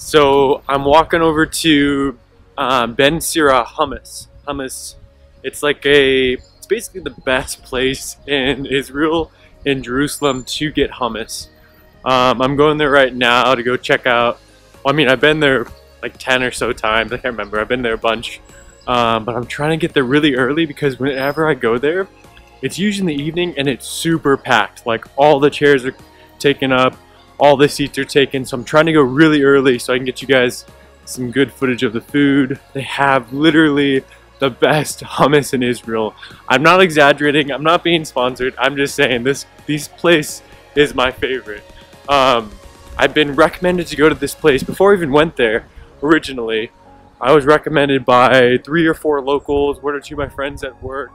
So I'm walking over to Ben Sira Hummus. It's like it's basically the best place in Israel, in Jerusalem, to get hummus. I'm going there right now to go check out. Well, I mean, I've been there like 10 or so times. I can't remember. I've been there a bunch. But I'm trying to get there really early because whenever I go there, it's usually in the evening and it's super packed. Like all the chairs are taken up, all the seats are taken. So I'm trying to go really early so I can get you guys some good footage of the food. They have literally the best hummus in Israel. I'm not exaggerating. I'm not being sponsored. I'm just saying this place is my favorite. I've been recommended to go to this place before I even went there originally. I was recommended by 3 or 4 locals, 1 or 2 of my friends at work,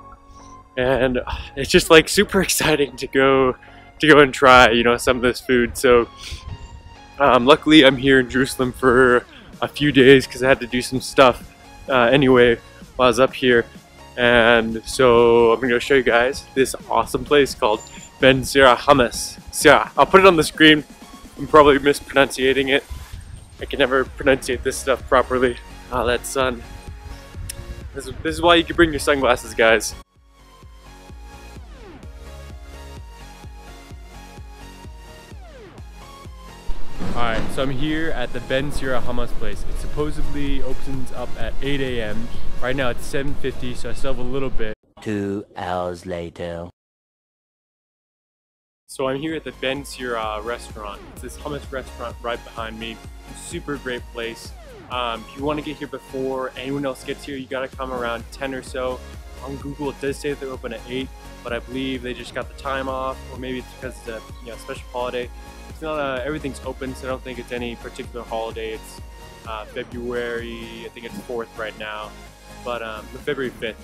and it's just like super exciting to go and try, you know, some of this food. So luckily I'm here in Jerusalem for a few days because I had to do some stuff anyway while I was up here, and so I'm gonna show you guys this awesome place called Ben Sira Hummus. Sira, I'll put it on the screen. I'm probably mispronouncing it. I can never pronunciate this stuff properly. Ah, oh, that sun. This is why you can bring your sunglasses, guys. Alright, so I'm here at the Ben Sira Hummus place. It supposedly opens up at 8 a.m. Right now it's 7:50, so I still have a little bit. 2 hours later. So I'm here at the Ben Sira restaurant. It's this hummus restaurant right behind me. Super great place. If you want to get here before anyone else gets here, you got to come around 10 or so. On Google it does say they're open at 8, but I believe they just got the time off, or maybe it's because it's a special holiday. It's not everything's open, so I don't think it's any particular holiday. It's February, I think it's 4th right now, but February 5th.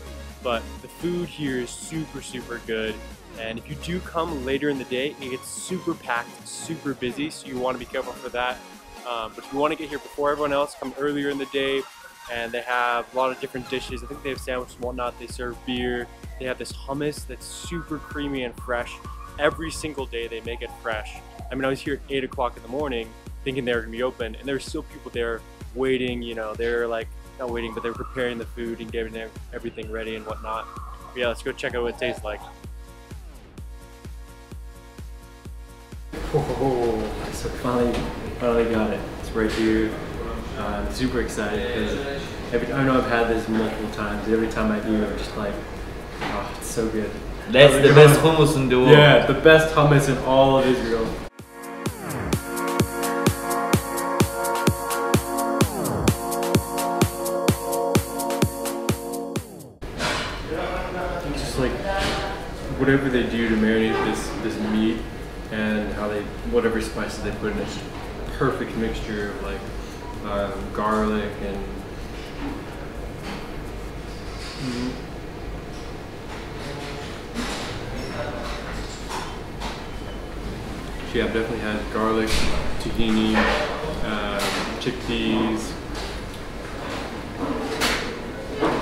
But the food here is super good. And if you do come later in the day, it gets super packed, super busy, so you want to be careful for that. But if you want to get here before everyone else, come earlier in the day, and they have a lot of different dishes. I think they have sandwiches and whatnot. They serve beer. They have this hummus that's super creamy and fresh. Every single day they make it fresh. I mean, I was here at 8 o'clock in the morning thinking they were going to be open, and there were still people there waiting, you know. They're like, not waiting, but they're preparing the food and getting everything ready and whatnot. But yeah, let's go check out what it tastes like. Oh, so finally got it. It's right here. I'm super excited because I know I've had this multiple times. Every time I do, I'm just like, oh, it's so good. That's the best hummus in the world. Yeah, the best hummus in all of Israel. It's just like whatever they do to marinate this meat, and how they, whatever spices they put in, it's a perfect mixture of like garlic and So yeah, I've definitely had garlic, zucchini, chickpeas,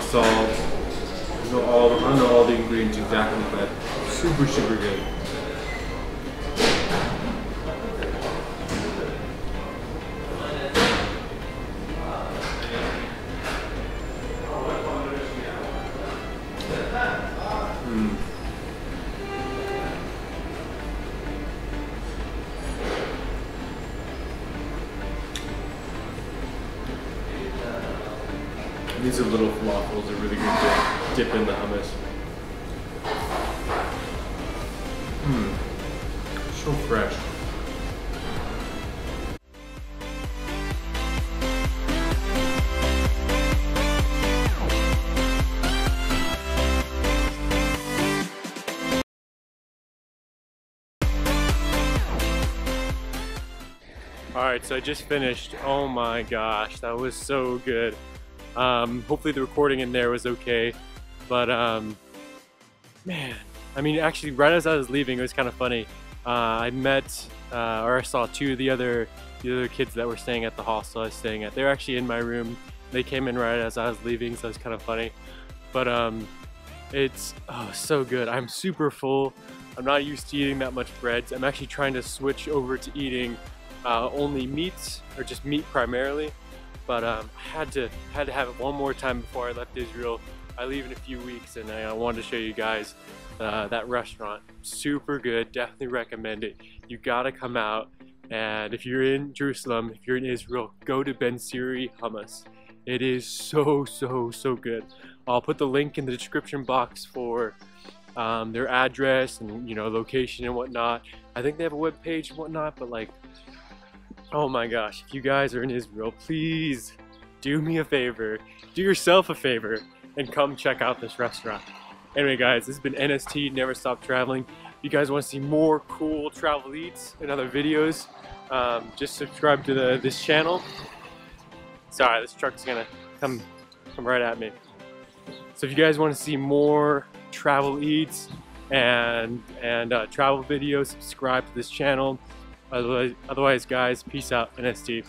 salt. I don't know all the ingredients exactly, but super good. These are little falafels, they're really good to dip in the hummus. So fresh. Alright, so I just finished. Oh my gosh, that was so good. Hopefully the recording in there was okay, but man, I mean, actually right as I was leaving, it was kind of funny. I met or I saw two of the other kids that were staying at the hostel I was staying at. They're actually in my room. They came in right as I was leaving, so it's kind of funny. But it's so good. I'm super full. I'm not used to eating that much bread. I'm actually trying to switch over to eating only meats, or just meat primarily, but I had to have it one more time before I left Israel. I leave in a few weeks, and I wanted to show you guys that restaurant. Super good, definitely recommend it. You gotta come out, and if you're in Jerusalem, if you're in Israel, go to Ben Sira Hummus. It is so good. I'll put the link in the description box for their address and, you know, location and whatnot. I think they have a web page and whatnot, but like, oh my gosh, if you guys are in Israel, please do me a favor, do yourself a favor, and come check out this restaurant. Anyway guys, this has been NST, Never Stop Traveling. If you guys want to see more cool travel eats and other videos, just subscribe to this channel. Sorry, this truck's gonna come right at me. So if you guys want to see more travel eats and travel videos, subscribe to this channel. Otherwise guys, peace out. NST.